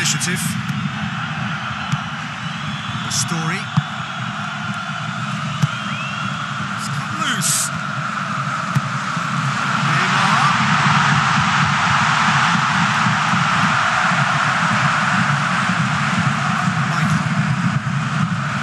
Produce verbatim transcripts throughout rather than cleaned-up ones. initiative. The story. It's come loose. Neymar. Michael.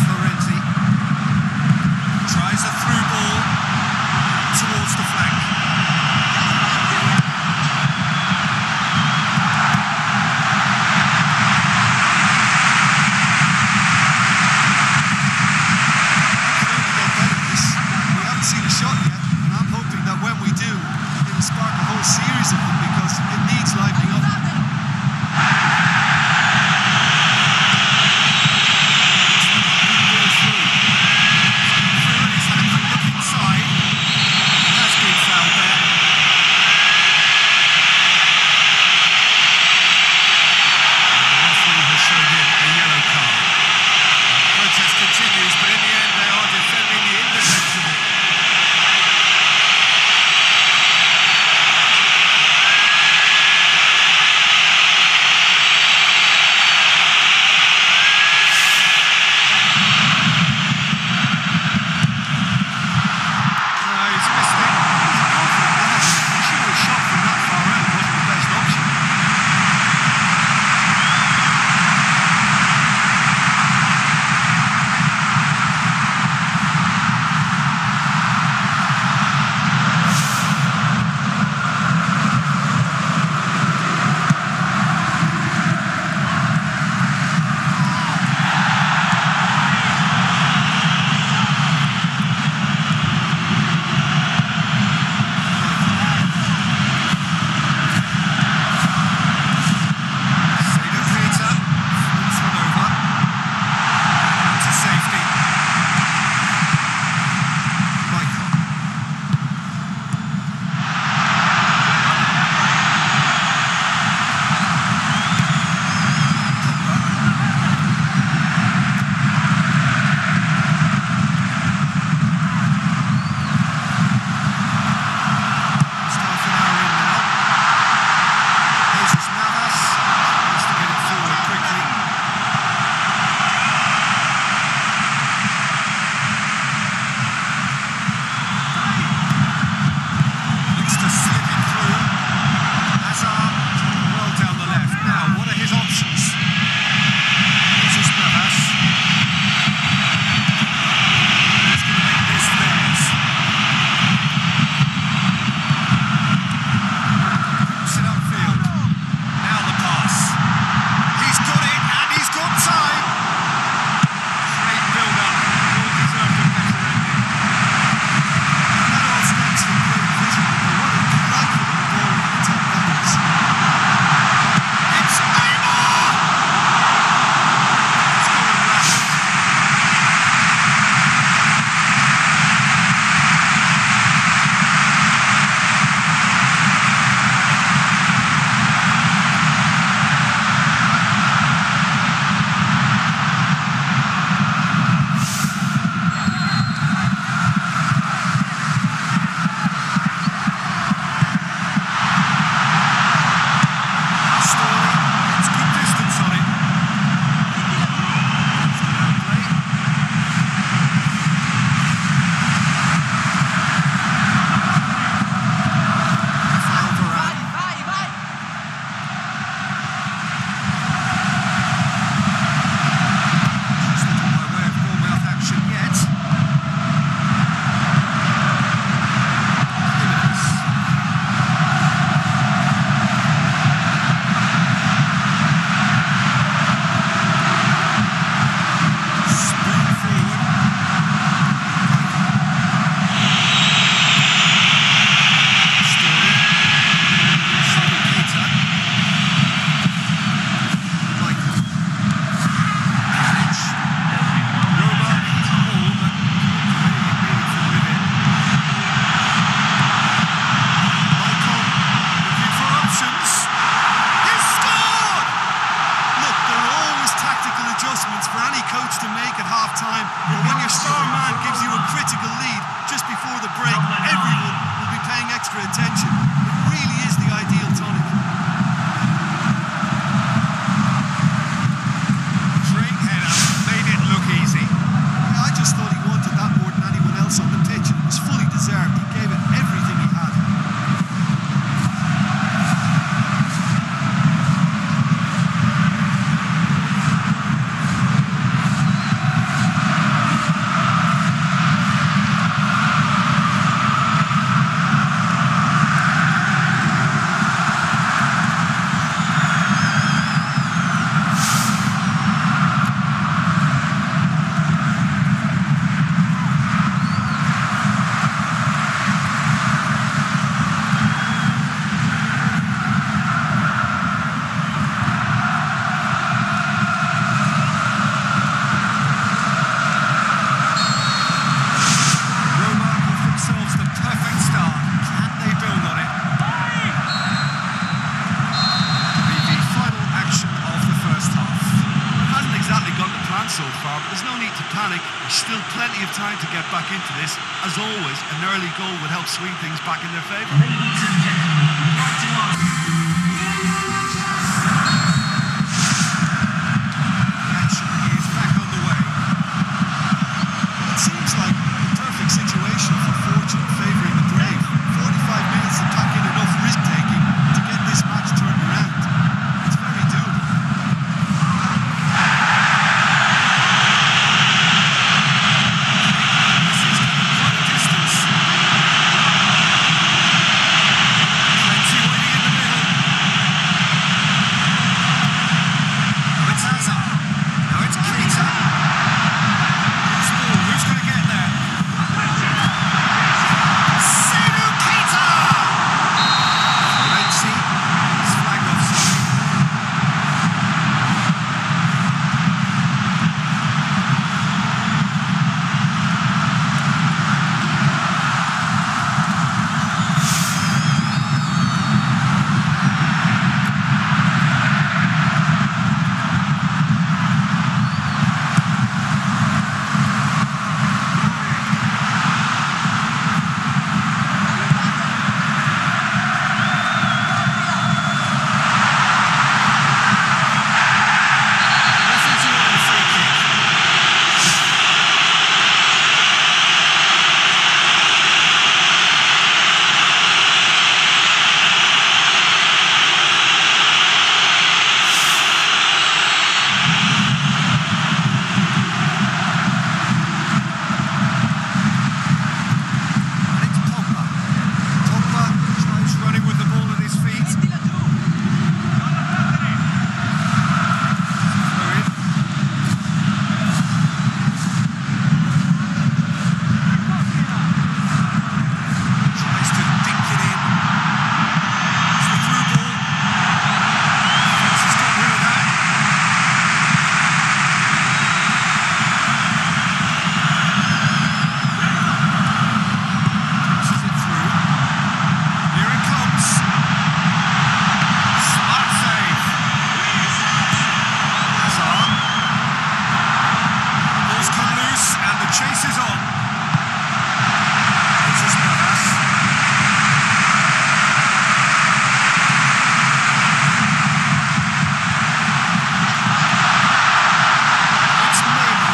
Florenzi. Tries a through ball towards the flank. Attention. It really is the ideal tonic. so far, but there's no need to panic. There's still plenty of time to get back into this. As always, an early goal would help swing things back in their favour. Ladies and gentlemen, Action is back on the way. It seems like the perfect situation for fortune favouring the brave. forty-five minutes of packing enough risk-taking to get this match turned around. It's very doable. This is going quite a distance. Plenty waiting in the middle. Now it's Hazard. Now it's Keita. Small, who's going to get there? Senu Keita! Florenzi is flagged offside. Nothing to win a free kick. And it's Pogba. Pogba tries running with the ball at his feet. Fleury. Tries to dink it in. It's the through ball. Thinks he's got rid of that. Pushes it through. Here it comes. Smart save. Hazard. The ball's come loose and the chase is on. This is Navas. It's Maida.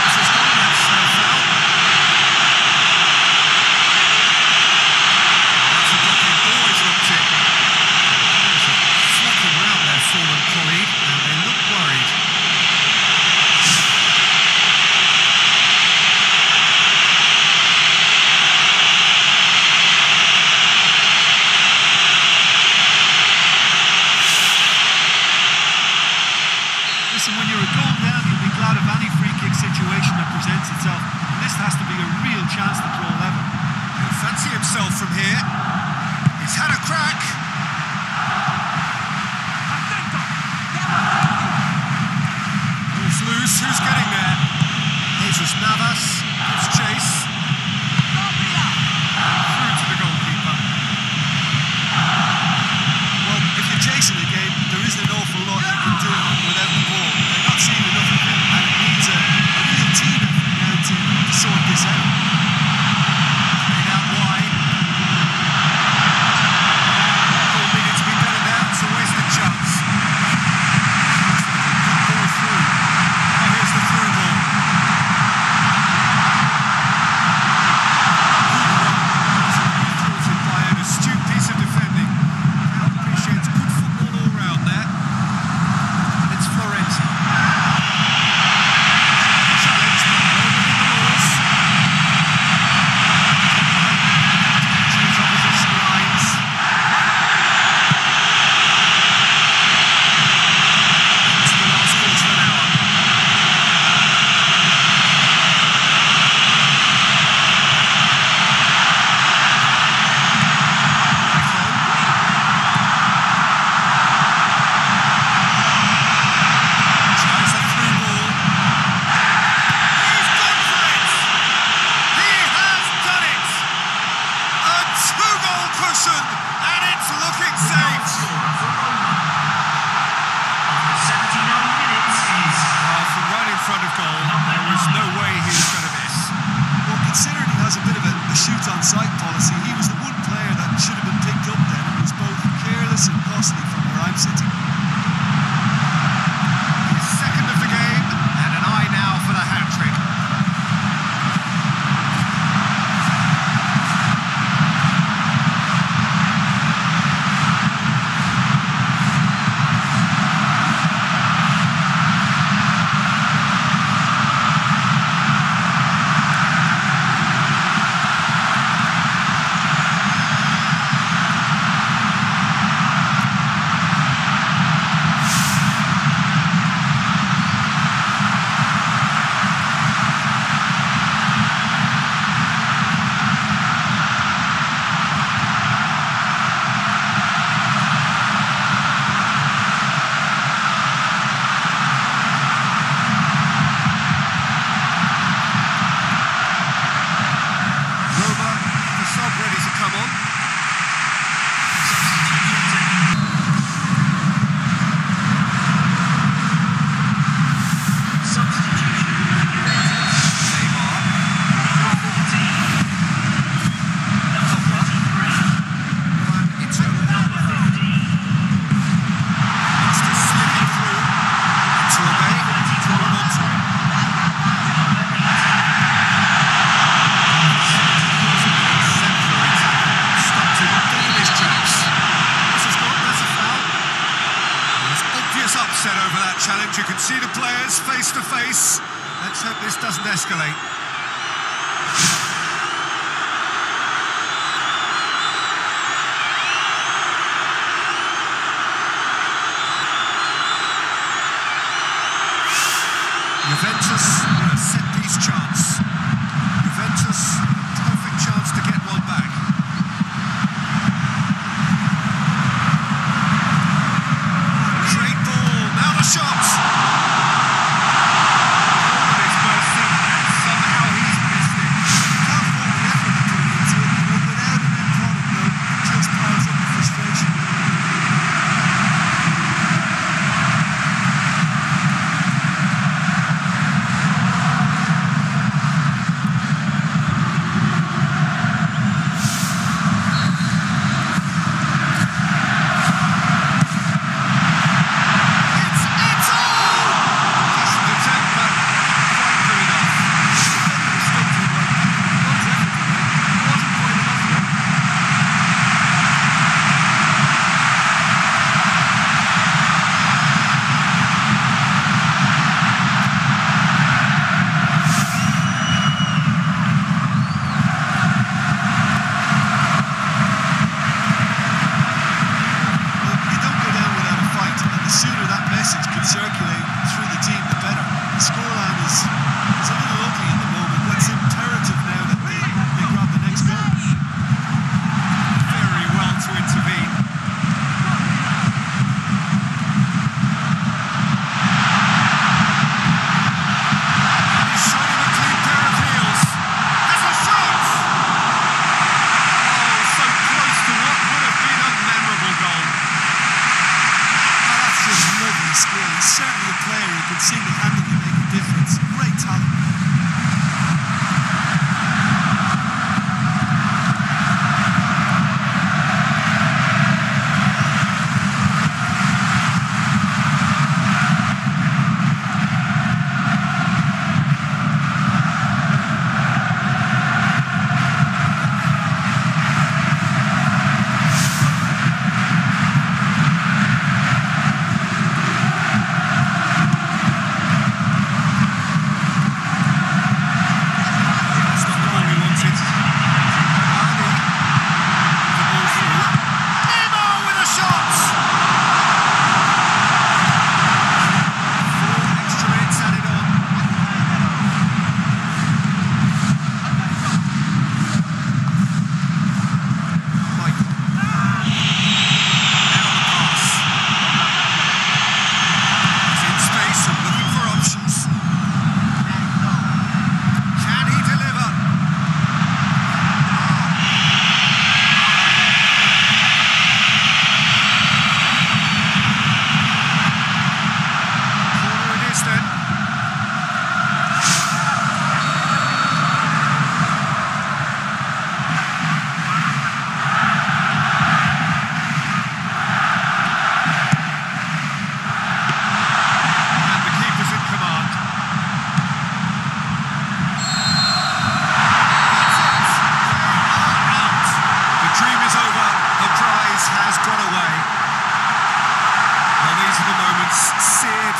This is Gomez now foul. That's a blocking ball he's looked in. There's a flucking round their fallen colleague, and they look worried. Listen, when you're a goal down, you'll be glad of any free kick situation that presents itself. And this has to be a real chance to draw level. He'll fancy himself from here. He's had a crack. Ball's loose. Who's getting there? Jesus Navas gives chase. Through to the goalkeeper. Well, if you're chasing a game, there isn't an awful lot you can do without the ball. They're not seeing enough of it, and it needs a, a real team effort now to, to sort this out. Played out wide. All needed to be better there, so where's the chance? Looks like it could go through. Now here's said over that challenge. You can see the players face to face. Let's hope this doesn't escalate. Juventus with a set-piece chance. Juventus, perfect chance to get one back. Great ball, now the shot. All of his mercy, and somehow he's missed it. How far the effort between these two, but without an end product, though, it just piles up the frustration. Certainly a player who could single handedly make a difference. Great talent.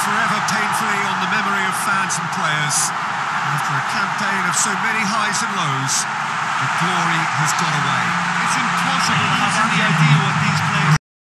Forever painfully on the memory of fans and players. After a campaign of so many highs and lows, the glory has gone away. It's impossible to have any idea what the